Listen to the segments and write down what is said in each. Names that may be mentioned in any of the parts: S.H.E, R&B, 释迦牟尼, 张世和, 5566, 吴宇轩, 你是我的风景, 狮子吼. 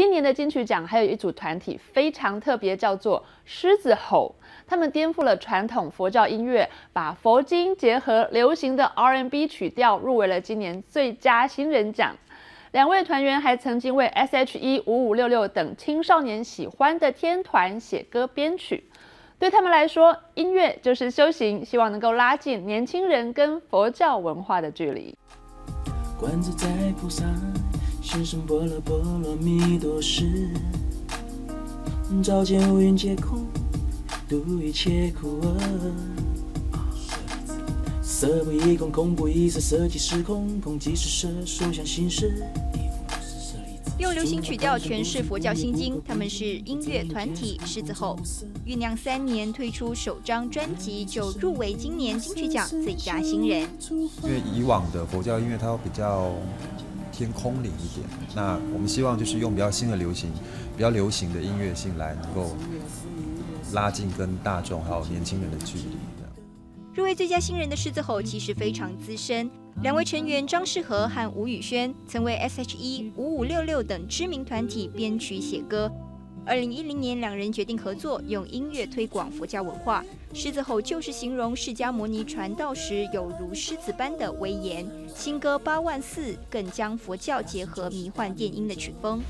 今年的金曲奖还有一组团体非常特别，叫做狮子吼。他们颠覆了传统佛教音乐，把佛经结合流行的 R&B 曲调，入围了今年最佳新人奖。两位团员还曾经为 S.H.E、5566等青少年喜欢的天团写歌编曲。 对他们来说，音乐就是修行，希望能够拉近年轻人跟佛教文化的距离。观自在菩萨，现身般若波罗蜜多时，照见五蕴皆空，度一切苦厄。色不异空，空不异色，色即是空，空即是色，受想行识。 用流行曲调诠释佛教心经，他们是音乐团体狮子吼，酝酿3年，推出首张专辑就入围今年金曲奖最佳新人。因为以往的佛教音乐它比较偏空灵一点，那我们希望就是用比较新的流行、比较流行的音乐性来能够拉近跟大众还有年轻人的距离。 入围最佳新人的狮子吼其实非常资深，两位成员张世和和吴宇轩曾为 S.H.E、5566等知名团体编曲写歌。2010年，两人决定合作，用音乐推广佛教文化。狮子吼就是形容释迦牟尼传道时有如狮子般的威严，新歌8万4更将佛教结合迷幻电音的曲风。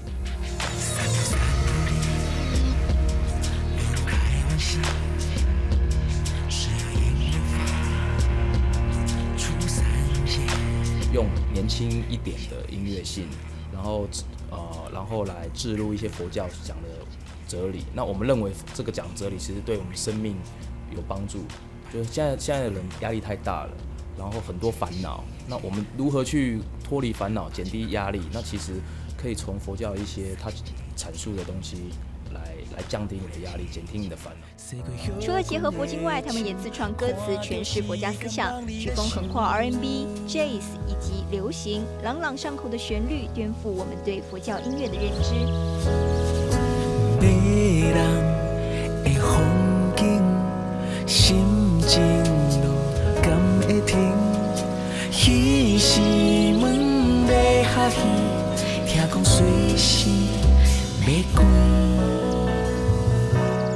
用年轻一点的音乐性，然后来置入一些佛教讲的哲理。那我们认为这个讲哲理其实对我们生命有帮助。就是现在的人压力太大了，然后很多烦恼。那我们如何去脱离烦恼，减低压力？那其实可以从佛教一些它阐述的东西。 来降低你的压力，减轻你的烦恼。除了结合佛经外，他们也自创歌词诠释佛家思想，曲风横跨 R&B、Jazz 以及流行，朗朗上口的旋律颠覆我们对佛教音乐的认知。迷人的风景，心情就甘会停。彼时门要合起，听讲随时要关。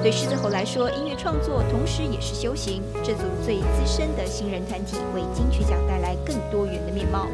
对狮子吼来说，音乐创作同时也是修行。这组最资深的新人团体为金曲奖带来更多元的面貌。